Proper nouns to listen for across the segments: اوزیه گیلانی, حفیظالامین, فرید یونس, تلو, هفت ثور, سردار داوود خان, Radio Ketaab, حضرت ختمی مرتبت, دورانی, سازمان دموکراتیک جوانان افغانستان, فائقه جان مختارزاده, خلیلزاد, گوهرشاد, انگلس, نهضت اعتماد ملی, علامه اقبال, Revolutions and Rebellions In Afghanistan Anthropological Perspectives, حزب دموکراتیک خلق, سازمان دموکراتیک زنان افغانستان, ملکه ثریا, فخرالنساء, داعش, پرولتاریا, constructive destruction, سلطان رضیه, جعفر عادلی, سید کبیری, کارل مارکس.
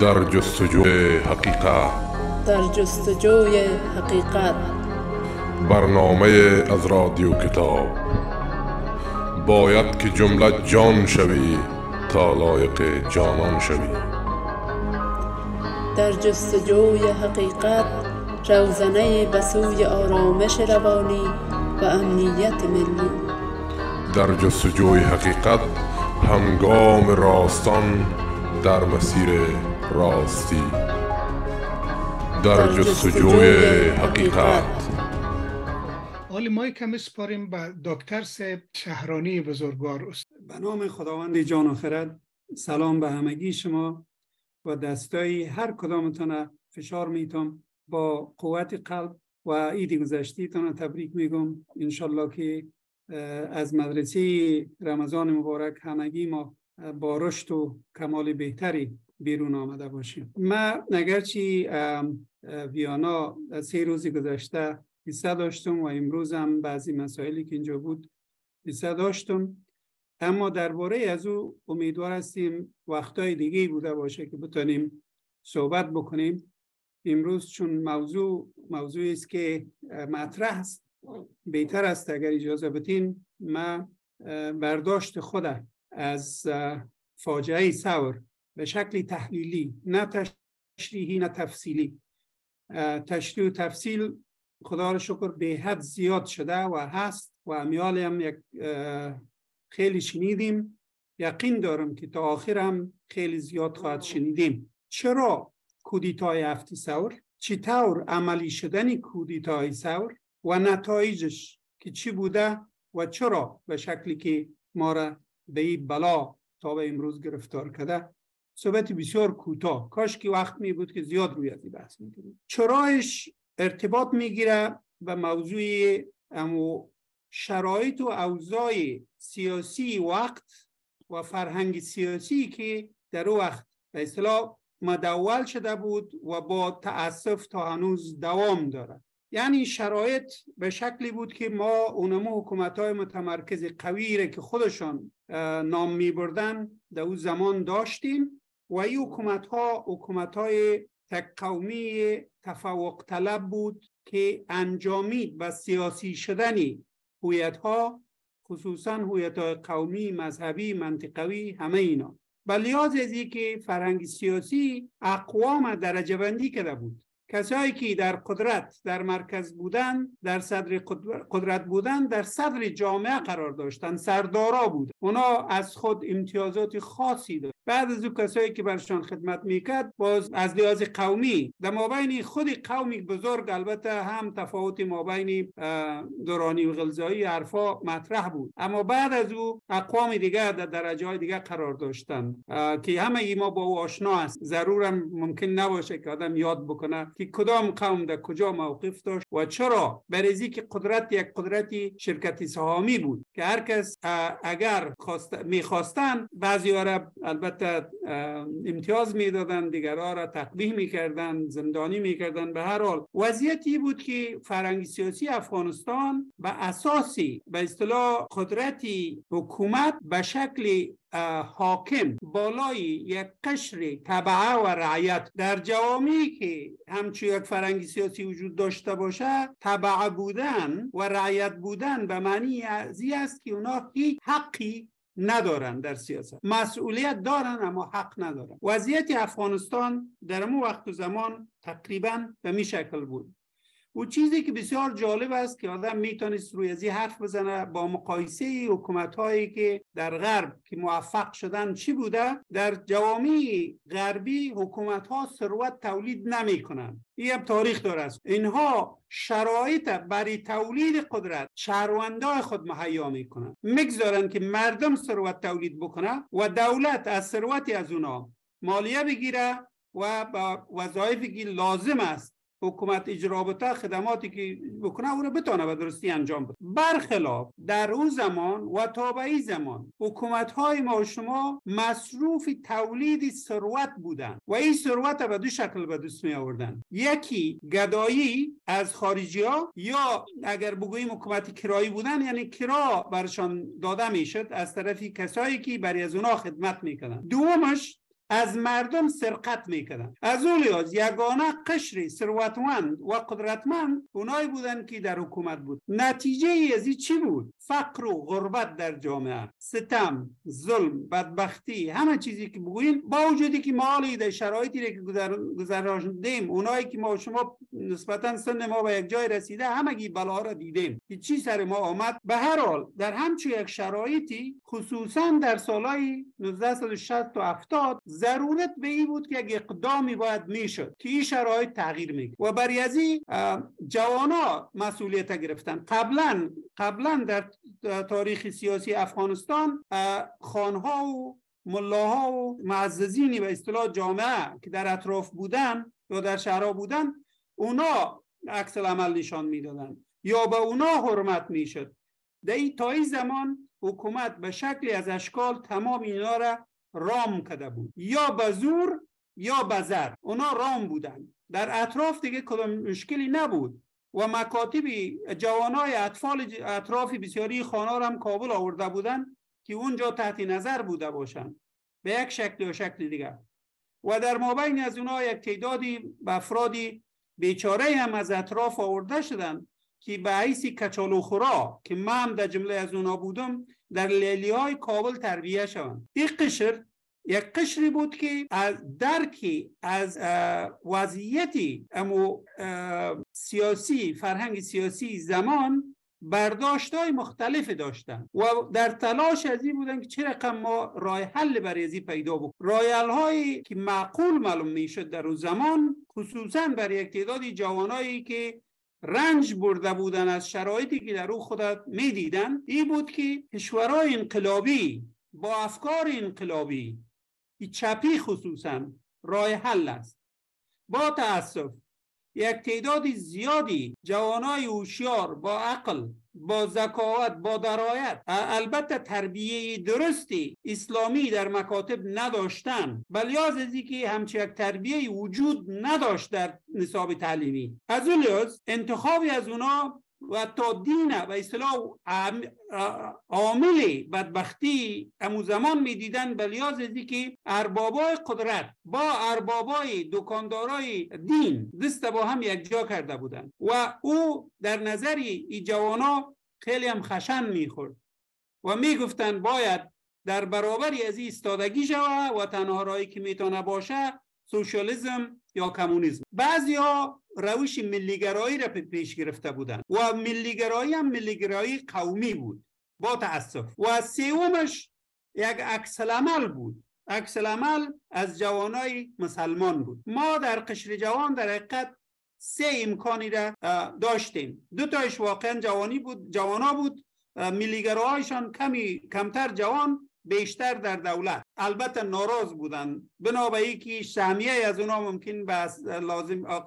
در جستجوی حقیقت، برنامه از رادیو کتاب. باید که جمله جان شوی تا لایق جانان شوی. در جستجوی حقیقت، روزنه بسوی آرامش روانی و امنیت ملی. در جستجوی حقیقت، همگام راستان در مسیر راستی. در جستجوی حقیقت. حالی ما یکم سپاریم به دکتر صاحب شهرانی بزرگوار. به نام خداوند جان و خرد، سلام به همگی شما و دستایی هر کدامتان فشار میتم. با قوت قلب و عید گذشتیتان تبریک میگم. انشالله که از مدرسه رمضان مبارک همگی ما با رشد و کمال بهتری بیرون آمده باشیم. من نگرچه ویانا سه روز گذشته حصه داشتم و امروز هم بعضی مسائلی که اینجا بود حصه داشتم، اما درباره از او امیدوار هستیم وقتای دیگه بوده باشه که بتونیم صحبت بکنیم. امروز چون موضوعی است که مطرح است، بهتر است اگر اجازه بدین من برداشت خودم از فاجعه ثور به شکل تحلیلی، نه تشریحی نه تفصیلی. تشریح و تفصیل خدا را شکر به حد زیاد شده و هست و امیال هم یک خیلی شنیدیم، یقین دارم که تا آخر هم خیلی زیاد خواهد شنیدیم. چرا کودتای هفته ثور؟ چطور عملی شدن کودتای ثور و نتایجش که چی بوده و چرا به شکلی که ما را به این بلا تا به امروز گرفتار کرده؟ صحبت بسیار کوتاه، کاش که وقت می بود که زیاد روی از این بحث می کنیم. چرایش ارتباط می گیره به موضوع شرایط و اوضاع سیاسی وقت و فرهنگ سیاسی که در وقت به اصطلاح مداول شده بود و با تأسف تا هنوز دوام داره. یعنی شرایط به شکلی بود که ما اونمو حکومت‌های متمرکز قوی را که خودشان نام می‌بردن در اون زمان داشتیم و این حکومت‌ها حکومت‌های تک قومی تفوق طلب بود که انجامید به سیاسی شدنی هویت‌ها، خصوصاً هویت‌های قومی، مذهبی، منطقوی، همه اینا. بلیاز از این که فرهنگ سیاسی اقوام درجه بندی کرده بود. کسایی که در قدرت در مرکز بودند، در صدر قدرت بودند، در صدر جامعه قرار داشتند، سردارا بودند. اونا از خود امتیازات خاصی داشتند. بعد از اون کسایی که برشان خدمت میکرد باز از لحاظ قومی در مابین خود قومی بزرگ البته هم تفاوت مابین دورانی و غلزایی حرفا مطرح بود، اما بعد از او اقوام دیگه در درجه‌های دیگه قرار داشتند که همه ما با او آشنا است. ضرورا ممکن نباشه که آدم یاد بکنه که کدام قوم در کجا موقف داشت و چرا. برزی که قدرت یک قدرتی شرکتی سهامی بود که هر کس اگر می‌خواستن بعضی عرب البته امتیاز میدادن، دیگرها را تقبیح میکردن، زندانی میکردن. به هر حال وضعیتی بود که فرهنگ سیاسی افغانستان به اساسی به اصطلاح قدرتی حکومت به شکل حاکم بالای یک قشر تبعه و رعیت در جوامعی که همچو یک فرهنگ سیاسی وجود داشته باشه، تبعه بودن و رعیت بودن به معنی ازی است که اونا هیچ حقی ندارن، در سیاست مسئولیت دارن اما حق ندارن. وضعیت افغانستان در اون وقت و زمان تقریبا به می شکل بود. و چیزی که بسیار جالب است که آدم میتونست روی ازی حرف بزنه با مقایسه حکومت هایی که در غرب که موفق شدن چی بوده. در جوامع غربی حکومت ها ثروت تولید نمی کنن، این هم تاریخ داره است. اینها شرایط برای تولید قدرت شهروندان خود مهیا می کنن، میگذارن که مردم ثروت تولید بکنه و دولت از ثروت از اونا مالیه بگیره و با وظایفی که لازم است حکومت اجرا بوده، خدماتی که بکنه او را بتانه به درستی انجام بده. برخلاف در اون زمان و تا به این زمان حکومت‌های ما و شما مصروف تولید ثروت بودند و این ثروت به دو شکل به دست می آوردند. یکی گدایی از خارجی‌ها، یا اگر بگوییم حکومت کرایی بودند، یعنی کرا برشان داده میشد از طرفی کسایی که برای از اونها خدمت میکردند. دومش از مردم سرقت میکردن. از اون لحاظ یگانه قشری ثروتمند و قدرتمند اونایی بودن که در حکومت بود. نتیجه از این چی بود؟ فقر و غربت در جامعه، ستم، ظلم، بدبختی، همه چیزی که بگوییم. با وجودی که ما حالی در شرایطی را که گذراندیم، اونایی که ما شما نسبتا سن ما به یک جای رسیده، همگی بلا را دیدیم که چی سر ما آمد. به هر حال در همچون یک شرایطی خصوصا در سالهای 1960 و 70 ضرورت به این بود که یک اقدامی باید میشد که این شرایط تغییر میکنه و برای از این جوانا مسئولیت گرفتن. قبلا در تاریخ سیاسی افغانستان خانها و ملاها و معززینی به اصطلاح جامعه که در اطراف بودن یا در شهرها بودن، اونا عکس العمل نشان میدادن یا به اونا حرمت میشد. در این تا این زمان حکومت به شکلی از اشکال تمام اینا را رام کرده بود، یا به زور یا به زر. اونا رام بودن، در اطراف دیگه کدام مشکلی نبود و مکاتب جوانای اطفال اطراف بسیاری خانه را هم کابل آورده بودن که اونجا تحت نظر بوده باشند به یک شکل یا شکل دیگر. و در مابین از اونا یک تعدادی به افرادی بیچاره هم از اطراف آورده شدن که به حیث کچال و خورا که من هم در جمله از اونا بودم، در لیلی های کابل تربیه شوند. این قشر یک قشری بود که از درکی از وضعیتی سیاسی، فرهنگ سیاسی زمان، برداشت‌های مختلف داشتند و در تلاش از این بودن که چه رقم ما راه حل برای از این پیدا بکنیم. راه حل‌هایی که معقول معلوم میشد در اون زمان، خصوصا برای یک تعداد جوانایی که رنج برده بودن از شرایطی که در اون خودت میدیدن، این بود که کشورهای انقلابی با افکار انقلابی چپی خصوصا راه حل است. با تأسف یک تعداد زیادی جوانای هوشیار با عقل، با ذکاوت، با درایت، البته تربیه درستی اسلامی در مکاتب نداشتن، بلکه از اینکه همچین یک تربیه وجود نداشت در نصاب تعلیمی، از اون لحاظ انتخابی از اونا و تا دینه و اصطلاح عامل بدبختی امو زمان می دیدن. بلیاز ازی که اربابای قدرت با اربابای دکاندارای دین دست با هم یک جا کرده بودن و او در نظر ای جوانا خیلی هم خشن می خورد و می گفتن باید در برابری از این استادگی شوه و تنها رایی که می تانه باشه سوشالیسم یا کمونیسم. بعضی ها روش ملیگرایی را پیش گرفته بودند و ملیگرایی هم ملیگرایی قومی بود با تأسف. و سومش یک عکس العمل بود، عکس العمل از جوانای مسلمان بود. ما در قشر جوان در حقیقت سه امکانی را داشتیم. دو تایش واقعا جوانی بود، جوانا بود، ملیگرایشان کمتر جوان، بیشتر در دولت. البته ناراض بودند بنابراین که سهمیه از اونا ممکن به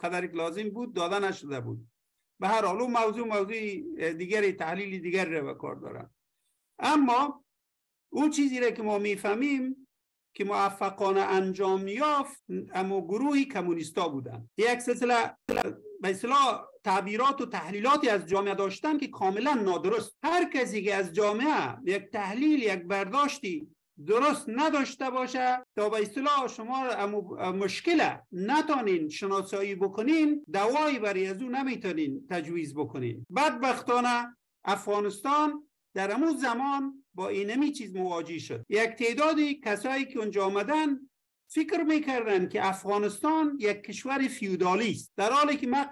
قدری که لازم بود داده نشده بود. به هر حال موضوع دیگری، تحلیلی دیگر رو به کار دارن. اما اون چیزی را که ما میفهمیم که موفقانه انجام یافت اما گروهی کمونیستا بودن. یک سلسله به اصطلاح تعبیرات و تحلیلاتی از جامعه داشتن که کاملا نادرست. هر کسی که از جامعه یک تحلیل، یک برداشتی درست نداشته باشه، تا به اصطلاح شما مشکله نتانین شناسایی بکنین، دوایی برای از اون نمیتانین تجویز بکنین. بدبختانه افغانستان در امون زمان با اینمی چیز مواجه شد. یک تعدادی کسایی که اونجا آمدن فکر میکردن که افغانستان یک کشور فیودالی است، در حالی که من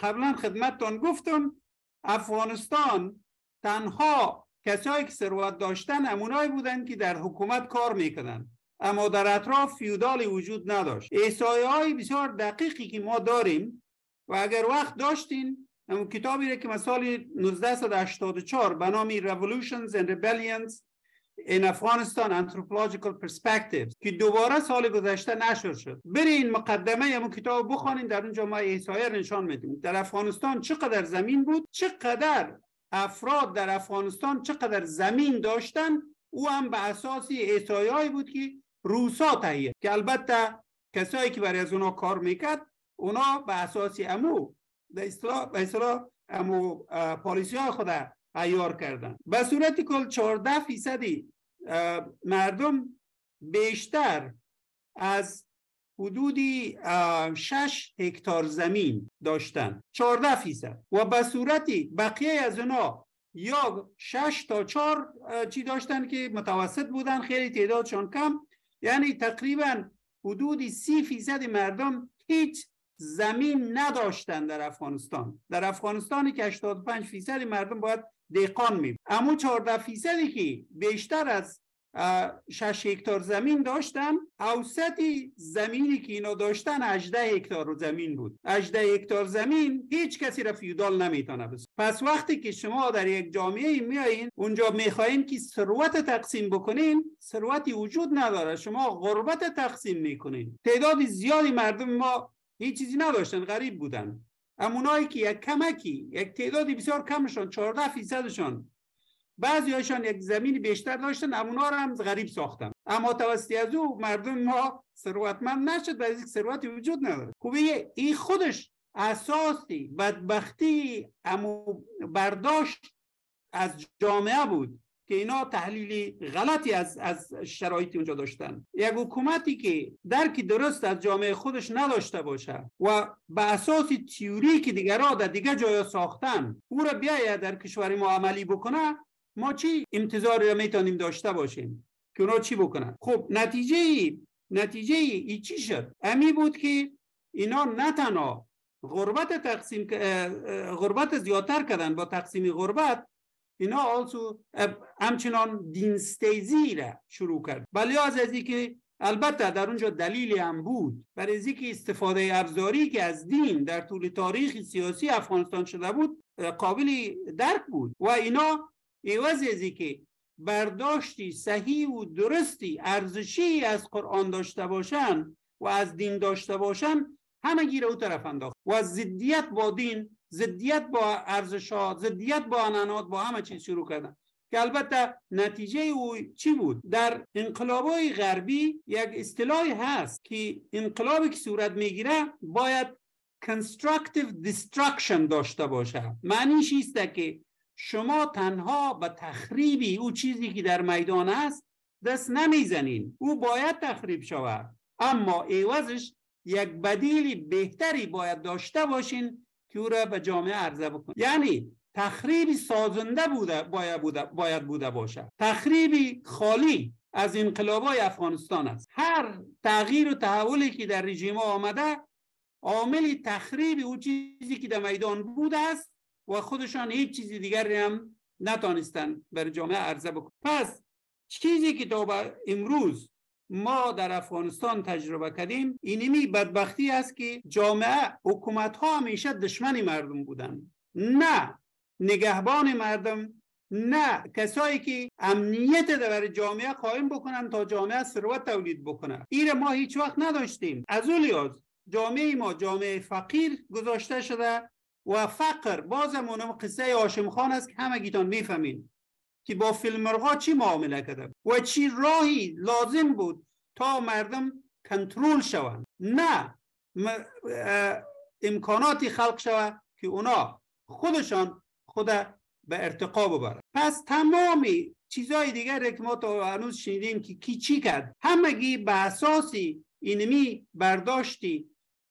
قبلا خدمتتان گفتم افغانستان تنها کسایی که ثروت داشتن همونایی بودن که در حکومت کار میکردن، اما در اطراف فیودالی وجود نداشت. احصایه های بسیار دقیقی که ما داریم و اگر وقت داشتین همون کتابی را که مثال 1984 به نام Revolutions and Rebellions In Afghanistan Anthropological Perspectives که دوباره سال گذشته نشر شد، برای این مقدمه همون کتاب بخوانین. در اونجا ما احصایه نشان میدیم در افغانستان چقدر زمین بود، چقدر افراد در افغانستان چقدر زمین داشتن. او هم به اساس احصایه‌ای بود که روسا تهیه، که البته کسایی که برای از اونا کار میکرد اونا به اساس امو به اصطلاح امو پالیسی‌های خود عیار کردن. به صورت کل 14% مردم بیشتر از حدودی 6 هکتار زمین داشتن 14% و به صورتی بقیه از اونا یا 6 تا 4 چی داشتن که متوسط بودن، خیلی تعدادشان کم، یعنی تقریبا حدودی 30% مردم هیچ زمین نداشتن در افغانستان. در افغانستانی که 85% مردم باید دهقان می بود، اما 14% که بیشتر از 6 هکتار زمین داشتن، اوسط زمینی که اینا داشتن 18 هکتار زمین بود. 18 هکتار زمین هیچ کسی را فیودال نمیتونه بسازه. پس وقتی که شما در یک جامعه میایین اونجا میخواین که ثروت تقسیم بکنین، ثروتی وجود نداره، شما غربت تقسیم میکنین. تعداد زیادی مردم ما هیچ چیزی نداشتن، غریب بودن. اما اونایی که یک کمکی، یک تعدادی بسیار کمشان 14%شان، بعضی‌هاشان یک زمین بیشتر داشتن، اونا رو هم غریب ساختن. اما توسطی از او مردم ما ثروتمند نشد، برای اینکه ثروتی وجود نداره. خوبه این خودش اساسی بدبختی امو برداشت از جامعه بود که اینا تحلیلی غلطی از شرایطی اونجا داشتن. یک حکومتی که درکی درست از جامعه خودش نداشته باشه و به اساس تئوری که دیگرها در دیگه جایا ساختن او را بیاید در کشور ما عملی بکنه، ما چی انتظاری را میتونیم داشته باشیم که اونا چی بکنن؟ خب نتیجه ای چی شد؟ امی بود که اینا نه تنها غربت زیادتر کردن با تقسیم غربت، اینا also همچنان دینستیزی را شروع کرد. ولی از اینکه البته در اونجا دلیلی هم بود برای اینکه استفاده ابزاری که از دین در طول تاریخ سیاسی افغانستان شده بود قابل درک بود و اینا عوض از اینکه برداشتی صحیح و درستی ارزشی از قرآن داشته باشن و از دین داشته باشن، همگی را اون طرف انداخت و ضدیت با دین، ضدیت با ارزش‌ها، ضدیت با عنعنات، با همه چیز شروع کردن که البته نتیجه او چی بود؟ در انقلاب‌های غربی یک اصطلاحی هست که انقلابی که صورت میگیره باید constructive destruction داشته باشه. معنیش ایسته که شما تنها به تخریبی او چیزی که در میدان است دست نمیزنین، او باید تخریب شود، اما عوضش یک بدیل بهتری باید داشته باشین که او را به جامعه عرضه بکنه. یعنی تخریب سازنده باید بوده باشه. تخریب خالی از انقلابای افغانستان است. هر تغییر و تحولی که در رژیم آمده عامل تخریب او چیزی که در میدان بوده است و خودشان هیچ چیزی دیگری هم نتانستن برای جامعه عرضه بکنن. پس چیزی که تا به امروز ما در افغانستان تجربه کردیم اینمی بدبختی است که جامعه، حکومت ها همیشه دشمن مردم بودن، نه نگهبان مردم، نه کسایی که امنیت در جامعه قائم بکنن تا جامعه ثروت تولید بکنه. این ما هیچ وقت نداشتیم. از اون لحاظ جامعه ما جامعه فقیر گذاشته شده و فقر بازم اونم قصه هاشم خان است که همگیتان میفهمین که با فیلمرغا چی معامله کردن و چی راهی لازم بود تا مردم کنترل شوند، نه امکاناتی خلق شود که اونا خودشان خود به ارتقا ببرند. پس تمامی چیزهای دیگر که ما تا هنوز شنیدیم که کی چی کرد، همگی به اساس اینمی برداشتی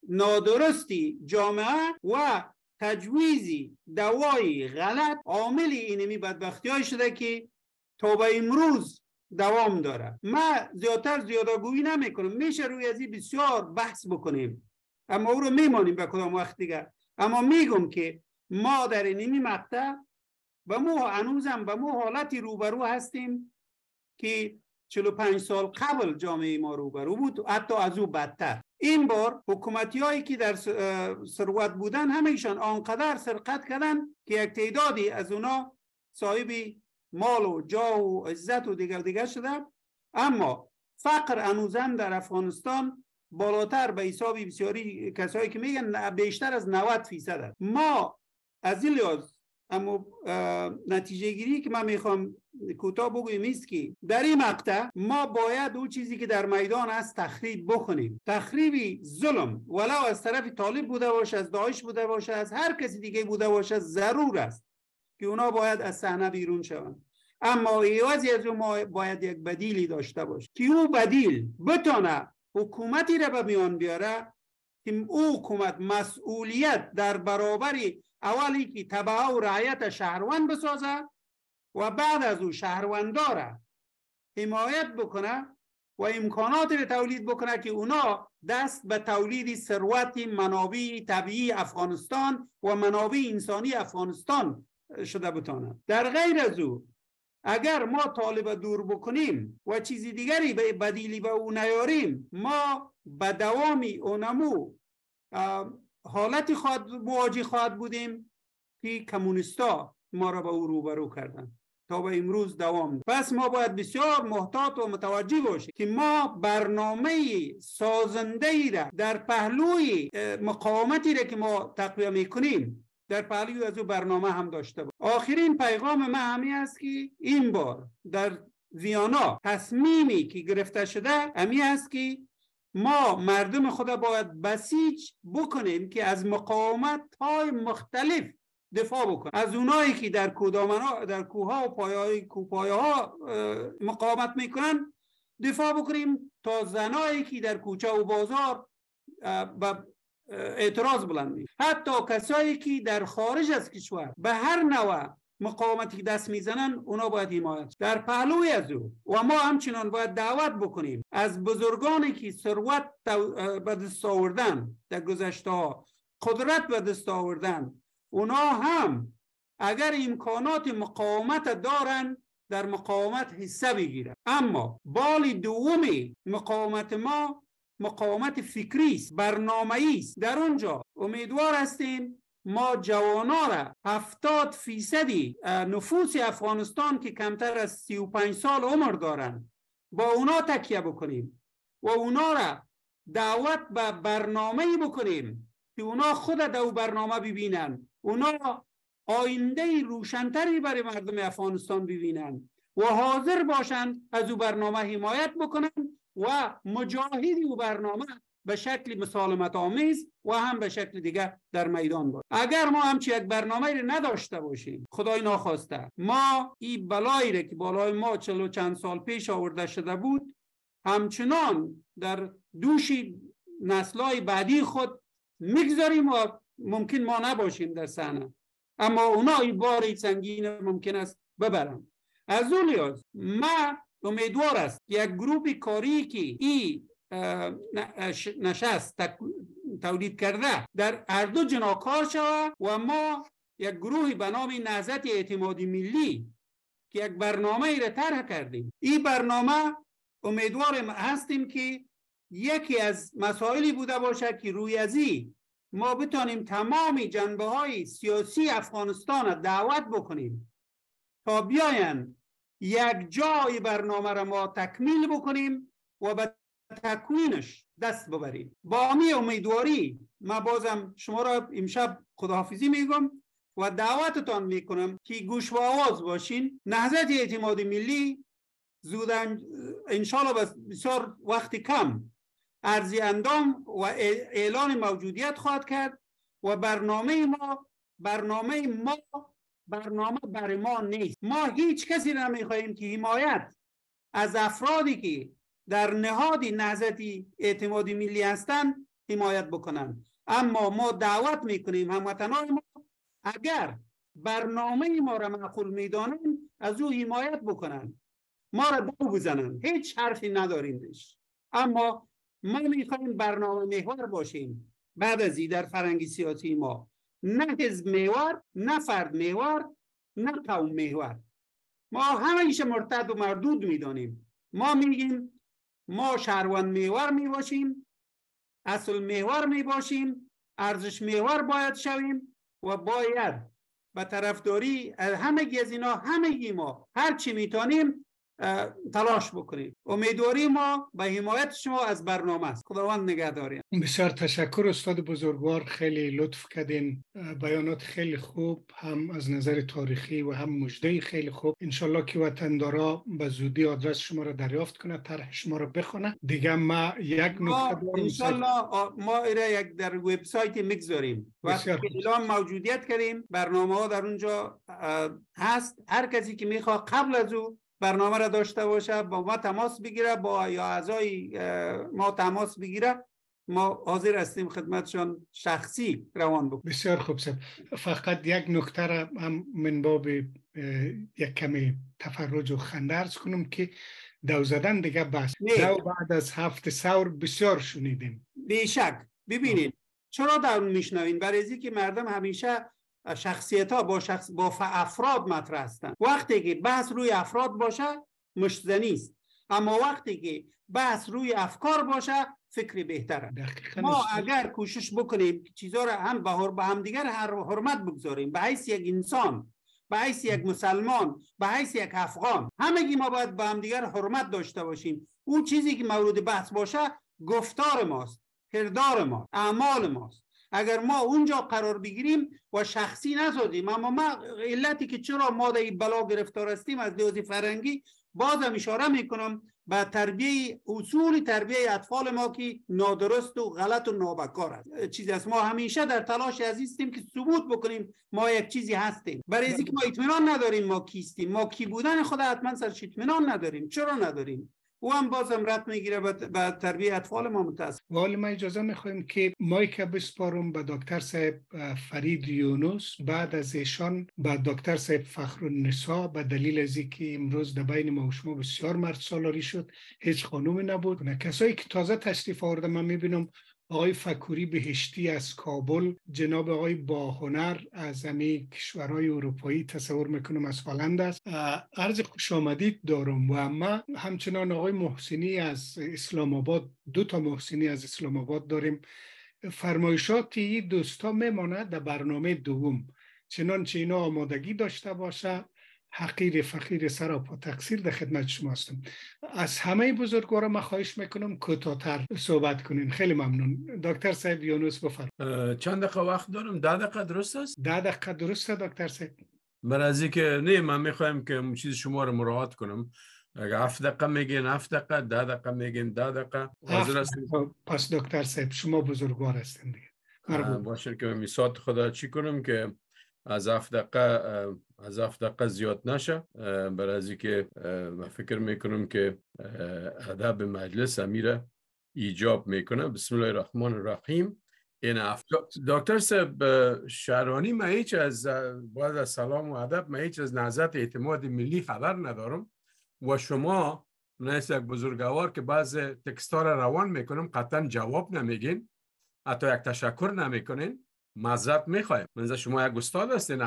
نادرستی جامعه و تجویزی دوای غلط عامل اینمی بدبختی های شده که تا به امروز دوام داره. من زیادگویی نمی کنم، میشه روی ازی بسیار بحث بکنیم، اما او رو میمانیم به کدام وقت دیگر. اما میگم که ما در اینمی مقطع و ما هنوزم به ما حالتی روبرو هستیم که 45 سال قبل جامعه ما روبرو بود، حتی از او بدتر. این بار حکومتی هایی که در ثروت بودن همه ایشان آنقدر سرقت کردن که یک تعدادی از اونا صاحب مال و جاه و عزت و دیگر شده، اما فقر هنوزم در افغانستان بالاتر به حساب بسیاری کسایی که میگن بیشتر از 90% است. ما از این لحاظ اما نتیجه گیری که من میخوام کوتاه بگویم است که در این مقطع ما باید اون چیزی که در میدان است تخریب بکنیم. تخریب ظلم ولو از طرف طالب بوده باشه، از داعش بوده باشه، از هر کسی دیگه بوده باشه، ضرور است که اونا باید از صحنه بیرون شوند. اما ایوازی از ما باید یک بدیلی داشته باشه که اون بدیل بتونه حکومتی را به میان بیاره که او حکومت مسئولیت در برابر اولی که تبعه و رعایت شهروند بسازه و بعد از او شهرونداره حمایت بکنه و امکاناتی را تولید بکنه که اونا دست به تولید ثروت منابع طبیعی افغانستان و منابع انسانی افغانستان شده بتانند. در غیر از او اگر ما طالب دور بکنیم و چیزی دیگری به بدیلی به او نیاریم، ما به دوامی اونمو حالتی مواجه خواهد بودیم که کمونیستا ما را به او روبرو کردن تا به امروز دوام دارد. پس ما باید بسیار محتاط و متوجه باشیم که ما برنامه سازنده‌ای را در پهلوی مقاومتی را که ما تقویه میکنیم در پهلوی از او برنامه هم داشته بود. آخرین پیغام من همین است که این بار در ویانا تصمیمی که گرفته شده همین است که ما مردم خود باید بسیج بکنیم که از مقاومت‌های مختلف دفاع بکنیم، از اونایی که در کودامن‌ها، در کوه‌ها و کوپایه‌ها مقاومت میکنن دفاع بکنیم، تا زنایی که در کوچه و بازار و اعتراض بلند می، حتی کسایی که در خارج از کشور به هر نوع مقاومتی دست میزنن اونا باید حمایت در پهلوی از او. و ما همچنان باید دعوت بکنیم از بزرگانی که ثروت به دست آوردن در گذشته ها، قدرت به دست آوردن، اونا هم اگر امکانات مقاومت دارن در مقاومت حصه بگیرن. اما بال دومی مقاومت ما مقاومت فکری است، برنامه‌ای است. در اونجا امیدوار هستیم ما جوانا را 70% نفوس افغانستان که کمتر از 35 سال عمر دارند با اونا تکیه بکنیم و اونا را دعوت به برنامه‌ای بکنیم که اونا خود در او برنامه ببینن، اونا آینده روشن‌تری برای مردم افغانستان ببینن و حاضر باشند از او برنامه حمایت بکنن و مجاهدی و برنامه به شکل مسالمت آمیز و هم به شکل دیگر در میدان باشیم. اگر ما همچی یک برنامه را نداشته باشیم، خدای ناخواسته ما این بلایی را که بالای ما 40 سال پیش آورده شده بود همچنان در دوش نسل‌های بعدی خود میگذاریم و ممکن ما نباشیم در صحنه، اما اونا این بار سنگین ممکن است ببرن. از اون لحاظ ما امیدوار است یک گروه کاری که این نشست تولید کرده در هر دو جناح کار شود و ما یک گروه به نام نهضت اعتماد ملی که یک برنامه ای را طرح کردیم، این برنامه امیدوار هستیم که یکی از مسائلی بوده باشد که روی ازی ما بتانیم تمام جنبه های سیاسی افغانستان را دعوت بکنیم تا بیاین یک جای برنامه را ما تکمیل بکنیم و به تکوینش دست ببریم. با امی امیدواری من بازم شما را امشب خداحافظی میگم و دعوتتان میکنم که گوش و آواز باشین. نهضت اعتماد ملی زودن انشالله بسیار وقت کم عرض اندام و اعلان موجودیت خواهد کرد و برنامه ما برنامه برای ما نیست. ما هیچ کسی نمیخواهیم که حمایت از افرادی که در نهاد نهضت اعتماد ملی هستند حمایت بکنند، اما ما دعوت میکنیم هموطنان ما اگر برنامه ما را معقول میدانند از او حمایت بکنند، ما را دو بزنند، هیچ حرفی نداریمش. اما ما میخواهیم برنامه محور باشیم بعد از این در فرهنگ سیاسی ما، نه حزب محور، نه فرد محور، نه قوم محور. ما همیشه مرتد و مردود میدانیم. ما میگیم ما شهروند محور میباشیم، اصل محور میباشیم، ارزش محور باید شویم و باید به طرفداری همگی از اینا، همگی ما هر چی میتونیم تلاش بکنیم. امیدواری ما به حمایت شما از برنامه است. خداوند نگهداری. بسیار تشکر استاد بزرگوار، خیلی لطف کردین، بیانات خیلی خوب، هم از نظر تاریخی و هم مژده خیلی خوب. انشالله که وطندارا به زودی آدرس شما را دریافت کنه، طرح شما را بخونه. دیگه ما یک نکته انشالله ما ایره یک در وبسایت میگذاریم و اعلام موجودیت کردیم، برنامه‌ها در اونجا هست، هر کسی که میخواد قبل از او برنامه را داشته باشه، با ما تماس بگیره، با یا اعضای ما تماس بگیره، ما حاضر هستیم خدمتشان شخصی روان بکنیم. بسیار خوب سر. فقط یک نکته را هم من باب یک کمی تفرج و خنده عرض کنم که دو زدن دیگه بس. دو بعد از هفت ثور بسیار شنیدیم. بیشک. ببینید چرا دو میشنوین؟ برای از اینکه مردم همیشه شخصیت ها با افراد مطرح هستند. وقتی که بحث روی افراد باشه مشتزنی است، اما وقتی که بحث روی افکار باشه فکری بهتره. ما اگر کوشش بکنیم چیزها را هم به هم دیگر حرمت بگذاریم، به حیث یک انسان، به حیث یک مسلمان، به حیث یک افغان، همگی ما باید به هم دیگر حرمت داشته باشیم. اون چیزی که مورد بحث باشه گفتار ماست، کردار ما، اعمال ماست. اگر ما اونجا قرار بگیریم و شخصی نسازیم، اما ما علتی که چرا ما در این بلا گرفتار هستیم از لحاظ فرهنگی، بازم اشاره میکنم به تربیه، اصول تربیه اطفال ما که نادرست و غلط و نابکار است. چیزی است ما همیشه در تلاش عزیزیم که ثبوت بکنیم ما یک چیزی هستیم. برای اینکه ما اطمینان نداریم ما کیستیم، ما کی بودن خود حتما سرش اطمینان نداریم. چرا نداریم؟ و هم بازم رد میگیره به تربیه اطفال ما. متاسف والا ما اجازه میخواییم که مایک بسپارم به دکتر صاحب فرید یونس، بعد از ایشان به دکتر صاحب فخرالنساء، به دلیل از اینکه امروز در بین ما و شما بسیار مرد سالاری شد، هیچ خانومی نبود. کسایی که تازه تشریف آورده من میبینم آقای فکوری بهشتی از کابل، جناب آقای باهنر از همه کشورهای اروپایی تصور میکنم از هلند است، عرض خوش آمدید دارم. و اما همچنان آقای محسنی از اسلام آباد، دو تا محسنی از اسلام آباد داریم. فرمایشات این دوستا میماند در برنامه دوم، چنانچه اینا آمادگی داشته باشه. حقیر فقیر سراپا تقصیر در خدمت شما هستم. از همه بزرگوارا من خواهش میکنم کوتاه‌تر صحبت کنین. خیلی ممنون. دکتر صاحب یونس بفرمایید. چند دقیقه وقت دارم؟ 10 دقیقه درست است؟ 10 دقیقه درست است دکتر صاحب. برای که نه من میخوایم که چیز شما رو مراعات کنم. اگه 7 دقیقه میگین 7 دقیقه، 10 دقیقه میگین 10 دقیقه. حاضر هستم. پس دکتر صاحب شما بزرگوار هستین دیگه. مرحبا. باشه که میسات خدا چی کنم که از هفت دقیقه زیاد نشه، برای از اینکه من فکر میکنم که ادب مجلس امیره ایجاب میکنه. بسم الله الرحمن الرحیم. این دکتر صاحب شهرانی، من هیچ از بعد از سلام و ادب من هیچ از نهضت اعتماد ملی خبر ندارم و شما نیست یک بزرگوار که بعض تکستار روان میکنم قطعا جواب نمیگین، حتی یک تشکر نمیکنین. معذرت میخوایم. من شما یک استاد هستین،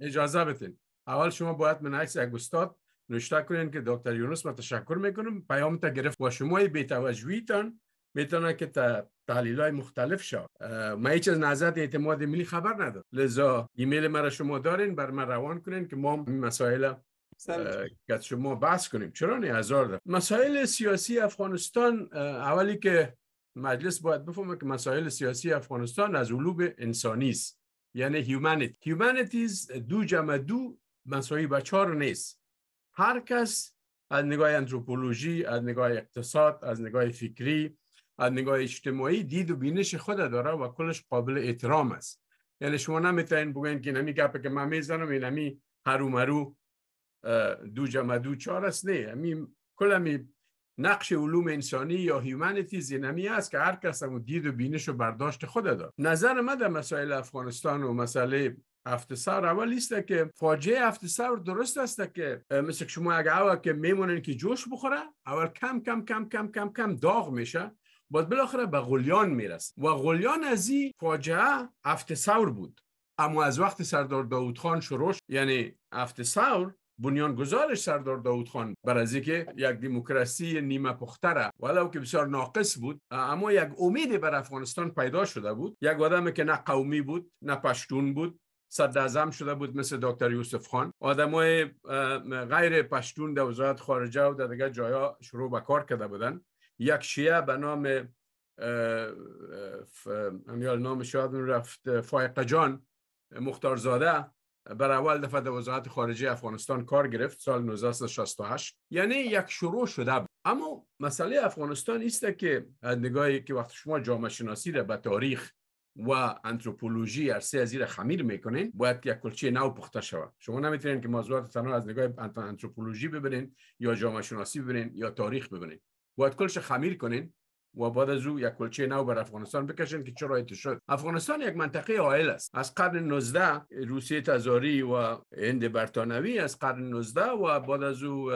اجازه بدین اول شما باید من عکس یک استاد نوشته کنین که دکتر یونس من تشکر میکنم پیام تا گرفت و شما بی توجهیتان میتونه که تحلیل‌های مختلف شد. من هیچ از نهضت اعتماد ملی خبر ندارم، لذا ایمیل مرا شما دارین بر من روان کنین که ما مسائل که شما بحث کنیم. چرا نه؟ هزار دارم. مسائل سیاسی افغانستان اولی که مجلس باید بفهمه که مسائل سیاسی افغانستان از علوم انسانی است، یعنی humanities دو جمع دو مساوی با چهار نیست. هر کس از نگاه انتروپولوژی، از نگاه اقتصاد، از نگاه فکری، از نگاه اجتماعی دید و بینش خود داره و کلش قابل احترام است. یعنی شما نمیتونین بگین که نمی گپ که من میزنم اینمی هرومرو دو جمع دو چهار است. نه، همین کلمی نقش علوم انسانی یا هیومانیتیز اینمی است که هر کس هم دید و بینش و برداشت خود داره. نظر من در مسائل افغانستان و مسئله هفت ثور اول است که فاجعه هفت ثور درست است که مثل شما اگه اول که میمونن که جوش بخوره، اول کم کم کم کم کم کم داغ میشه، بعد بالاخره به غلیان میرسه و غلیان از این فاجعه هفت ثور بود. اما از وقت سردار داوود خان شروع، یعنی هفت ثور بنیان گزارش سردار داوود خان بر از اینکه یک دموکراسی نیمه پخته را ولو که بسیار ناقص بود، اما یک امید بر افغانستان پیدا شده بود. یک آدمی که نه قومی بود نه پشتون بود، صدر اعظم شده بود مثل دکتر یوسف خان. آدمای غیر پشتون در وزارت خارجه و در دیگر جاها شروع به کار کرده بودند. یک شیعه به نام نامش یادم رفت، فائقه جان مختارزاده، بر اول دفعه در وزارت خارجه افغانستان کار گرفت سال 1968. یعنی یک شروع شده بود. اما مسئله افغانستان است که از نگاهی که وقت شما جامعه شناسی را به تاریخ و انتروپولوژی عرصه زیر خمیر میکنین، باید یک کلچه نو پخته شود. شما نمیتونین که موضوعات تنها از نگاه انتروپولوژی ببینین یا جامعه شناسی ببینین یا تاریخ ببینین. باید کلچه خمیر کنین و بعد از او یک کلچه نو بر افغانستان بکشن که شرایط شد. افغانستان یک منطقه عائل است. از قرن 19 روسیه تزاری و هند برطانوی، از قرن 19 و بعد از او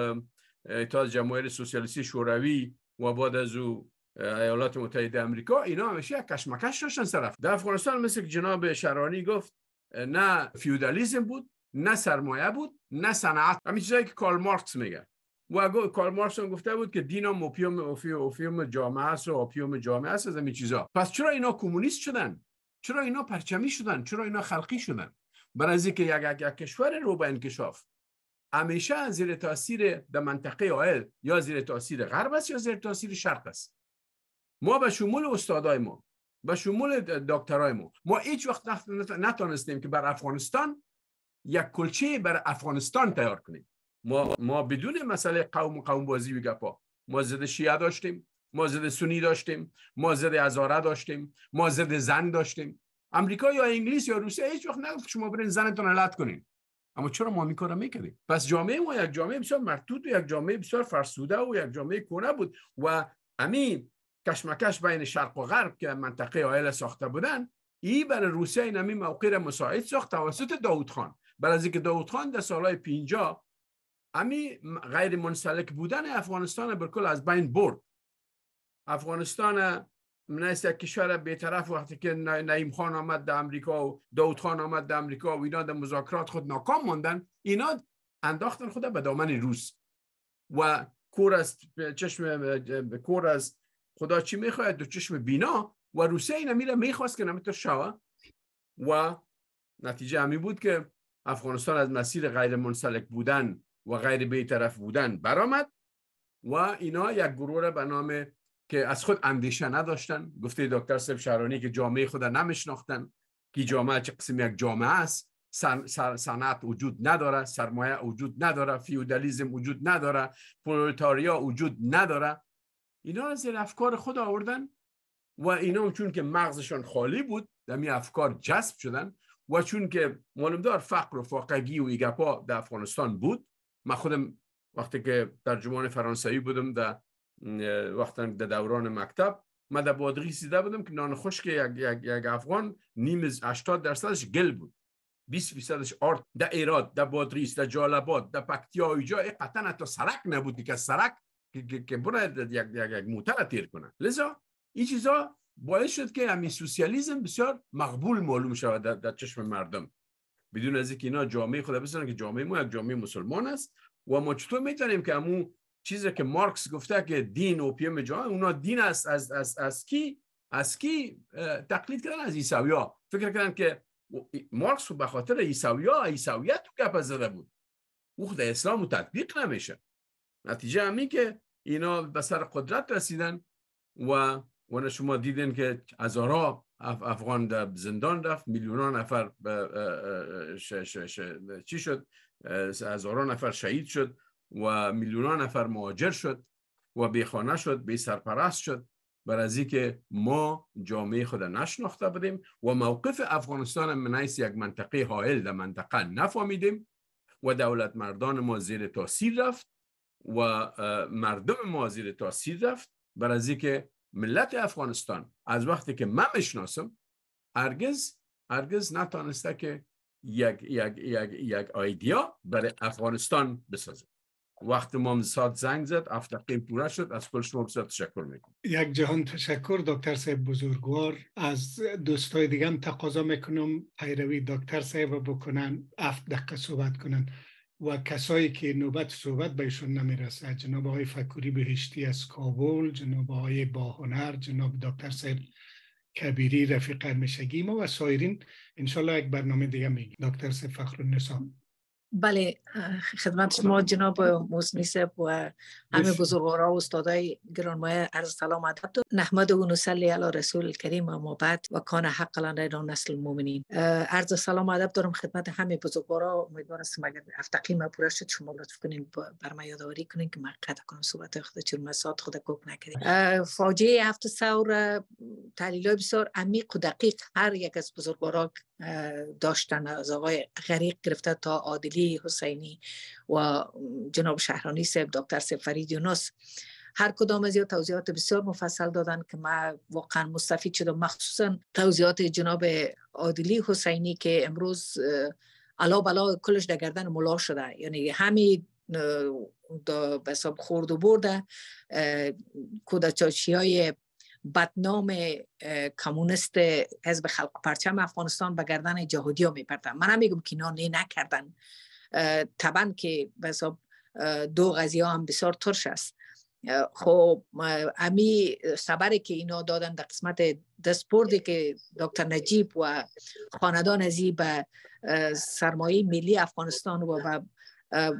اتحاد جماهیر سوسیالیستی شوروی و بعد از او ایالات متحده آمریکا، اینا همیشه یک کشمکش داشتن طرف. در افغانستان مثل که جناب شهرانی گفت، نه فیودالیسم بود، نه سرمایه بود، نه صنعت. همین چیزایی که کارل مارکس میگه. و کارل مارکس هم گفته بود که دین هم اوپیوم جامعه است و اوپیوم جامعه است از همین چیزا. پس چرا اینا کمونیست شدن؟ چرا اینا پرچمی شدن؟ چرا اینا خلقی شدن؟ برای اینکه یک کشور رو به انکشاف همیشه زیر تاثیر در منطقه عائل یا زیر تاثیر غرب است یا زیر تاثیر شرق است. ما به شمول استادای ما، به شمول دکترای ما هیچ وقت نتونستیم که بر افغانستان یک کلچه بر افغانستان تیار کنیم. ما بدون مسئله قوم و قوم بازی و گپا، ما ضد شیعه داشتیم، ما ضد سنی داشتیم، ما ضد هزاره داشتیم، ما ضد زن داشتیم. امریکا یا انگلیس یا روسیه هیچ وقت نگفت شما برین زنتون علت کنین. اما چرا ما این کارا میکردیم؟ پس جامعه ما یک جامعه بسیار مرتوط و یک جامعه بسیار فرسوده و یک جامعه کهنه بود و همین کشمکش بین شرق و غرب که منطقه عائل ساخته بودن، ای برای روسیه این همین موقع را مساعد ساخت توسط داود خان. برای از اینکه داود خان در سالهای 50 امی غیر منسلک بودن افغانستان برکل از بین برد. افغانستان مناسب کشور بی‌طرف وقتی که نعیم خان آمد در امریکا و داود خان آمد در امریکا و اینا در مذاکرات خود ناکام ماندن، اینا انداختن خود به دامن روس و کور از خدا چی میخواهد دو چشم بینا و روسیه این امیره میخواست که نمیتر شوه و نتیجه همی بود که افغانستان از مسیر غیر منسلک بودن و غیر بی‌طرف بودن برآمد و اینا یک گروه به نام که از خود اندیشه نداشتن، گفته دکتر صاحب شهرانی که جامعه خود نمیشناختن که جامعه چه قسم یک جامعه است، صنعت وجود نداره، سرمایه وجود نداره، فیودالیسم وجود نداره، پرولتاریا وجود نداره. اینا از افکار خود آوردن و اینا چون که مغزشان خالی بود در می افکار جذب شدن و چون که معلوم دار فقر و فاقگی و ایگپا در افغانستان بود. ما خودم وقتی که ترجمان فرانسوی بودم در وقتی در دوران مکتب، ما در بادغیس دیده بودم که نان خشک یک افغان نیم از 80% گل بود، 20% آرد. در ایراد، در بادغیس، در جالاباد، در پکتیا ایجا قطعا حتی سرک نبود که سرک که برای یک موتر تیر کنه. لذا این چیزا باعث شد که همین سوسیالیسم بسیار مقبول معلوم شود در چشم مردم، بدون از اینکه اینا جامعه خدا بسنن که جامعه ما یک جامعه مسلمان است و ما چطور میتونیم که همون چیزی که مارکس گفته که دین اوپیوم جامعه، اونا دین است از کی تقلید کردن از عیسویا. فکر کردن که مارکس به خاطر عیسویت تو گپ زده بود، او خود اسلامو تطبیق نمیشه. نتیجه همین که اینا به سر قدرت رسیدن و شما دیدین که هزارها افغان در زندان رفت، میلیونان نفر چی شد، هزاران نفر شهید شد و میلیونان نفر مهاجر شد و بیخانه شد، بی سرپرست شد، برای از اینکه ما جامعه خود نشناخته بودیم و موقف افغانستان من حیث یک منطقه حائل در منطقه نفهمیدیم و دولت مردان ما زیر تاثیر رفت و مردم ما زیر تاثیر رفت. برای از اینکه ملت افغانستان از وقتی که من میشناسم هرگز نتانسته که یک ایدیا برای افغانستان بسازه. وقتی ما ساعت زنگ زد افتقیم پوره شد. از کل شما بسیار تشکر میکنم. یک جهان تشکر دکتر صاحب بزرگوار. از دوستای دیگه هم تقاضا میکنم پیروی دکتر صاحب بکنن، 7 دقیقه صحبت کنن و کسایی که نوبت صحبت بهشون نمیرسه، جناب آقای فکوری بهشتی از کابل، جناب آقای باهنر، جناب دکتر سید کبیری رفیق همیشگی ما و سایرین، انشالله یک برنامه دیگه میگیم. دکتر سید فخرالنساء. بله، خدمت شما جناب موسمی صاحب و همه بزرگوارا و استادای گرانمایه عرض سلام ادب. نحمد و نصلی علی رسول کریم و بعد و کان حق لنا نسل المؤمنین. عرض سلام ادب دارم خدمت همه بزرگوارا. امیدوارم مگر افتقی ما پوره شد شما لطف کنین برام یادآوری کنین که ما قطع کنم صحبت خود چون مسات خود کوک نکردیم. فاجعه 700 تحلیل‌های بسیار عمیق و دقیق هر یک از بزرگواران داشتن، از آقای غریق گرفته تا عادلی حسینی و جناب شهرانی صاحب، دکتر صاحب فرید یونس، هر کدام از اینا توضیحات بسیار مفصل دادن که من واقعا مستفید شدم، مخصوصا توضیحات جناب عادلی حسینی که امروز علا بلا کلش در گردن ملا شده، یعنی همین به حساب خورد و برده کودچاشی های بدنام کمونیست حزب خلق پرچم افغانستان به گردن جهادی ها میپردن. من هم میگم که اینا نکردن، طبعا که به حساب دو قضیه هم بسیار ترش است. خب امی خبری که اینا دادن در قسمت دستبردی که دکتر نجیب و خاندان ازی به سرمایه ملی افغانستان و به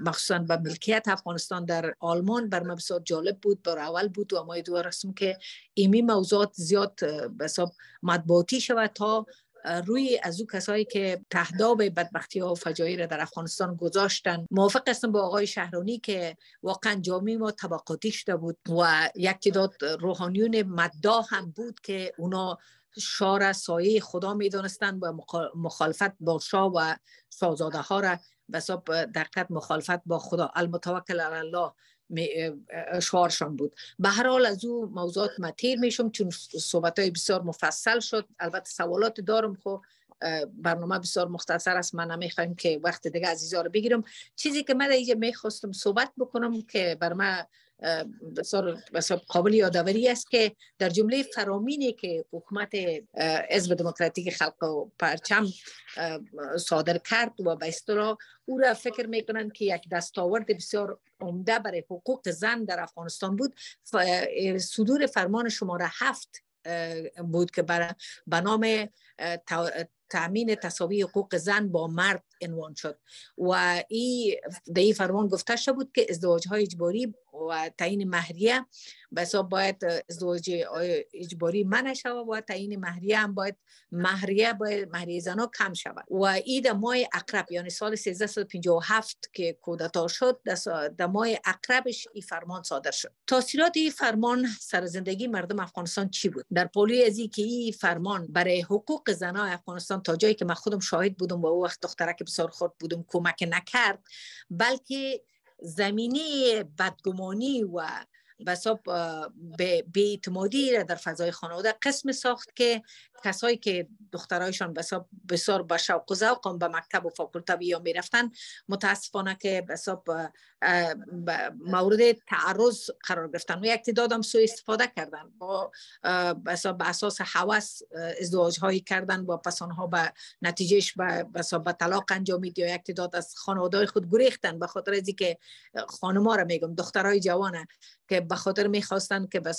مخصوصا به ملکیت افغانستان در آلمان بر من بسیار جالب بود، بر اول بود و ما دوباره رسم که ایمی موضوعات زیاد به حساب مطبوعاتی شود تا روی از او کسایی که تهداب بدبختی ها و فجایع در افغانستان گذاشتن. موافق هستم با آقای شهرانی که واقعا جامعه ما طبقاتی شده بود و یک تعداد روحانیون مداح هم بود که اونا شعار سایه خدا می دانستند و مخالفت با شاه و شاهزاده ها را به حساب دقیقاً مخالفت با خدا، المتوکل علی الله شعارشان بود. به هر حال از او موضوعات ما تیر میشم چون صحبت های بسیار مفصل شد. البته سوالات دارم، خب برنامه بسیار مختصر است، من نمیخوایم که وقت دیگه عزیزا رو بگیرم. چیزی که من اینجا میخواستم صحبت بکنم که بر من بسیار قابل یادآوری است که در جمله فرامینی که حکومت حزب دموکراتیک خلق و پرچم صادر کرد و به اصطلاح او را فکر میکنند که یک دستاورد بسیار عمده برای حقوق زن در افغانستان بود، صدور فرمان شماره 7 بود که به نام تأمین تساوی حقوق زن با مرد عنوان شد و این فرمان گفته شده بود که ازدواج های اجباری و تعیین مهریه بسا باید ازدواج اجباری منع شود و تعیین مهریه هم باید مهریه زنا کم شود و این در ماه عقرب یعنی سال 1357 که کودتا شد در ماه عقربش این فرمان صادر شد. تاثیرات این فرمان سر زندگی مردم افغانستان چی بود؟ در پالوی از اینکه این فرمان برای حقوق زنان افغانستان تا جایی که من خودم شاهد بودم و او وقت دخترک بسیار خرد بودم کمک نکرد، بلکه زمینه بدگمانی و به بی‌اعتمادی را در فضای خانواده قسم ساخت که کسایی که دخترایشان بسیار به شوق و ذوق به مکتب و فاکولته یا میرفتن متاسفانه که مورد تعرض قرار گرفتن و یک تعداد هم سوء استفاده کردن با به اساس هوس ازدواج هایی کردن و پس آنها به نتیجهش به طلاق انجامید یا یک تعداد از خانواده خود گریختن به خاطر اینکه خانما را میگم دخترای جوانه که به خاطر میخواستن که به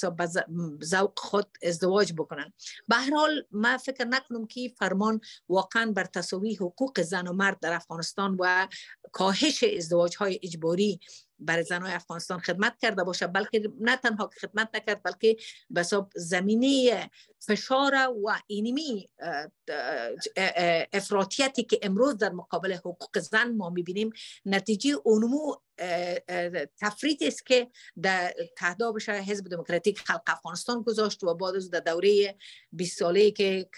ذوق خود ازدواج بکنن. به هر حال من فکر نکنم که فرمان واقعا بر تساوی حقوق زن و مرد در افغانستان و کاهش ازدواج های اجباری برای زنای افغانستان خدمت کرده باشه، بلکه نه تنها که خدمت نکرد بلکه به حساب زمینه فشار و اینمی افراطیتی که امروز در مقابل حقوق زن ما میبینیم نتیجه اونمو تفریطی است که در تهدابش حزب دموکراتیک خلق افغانستان گذاشت و بعد از در دوره 20 ساله‌ای که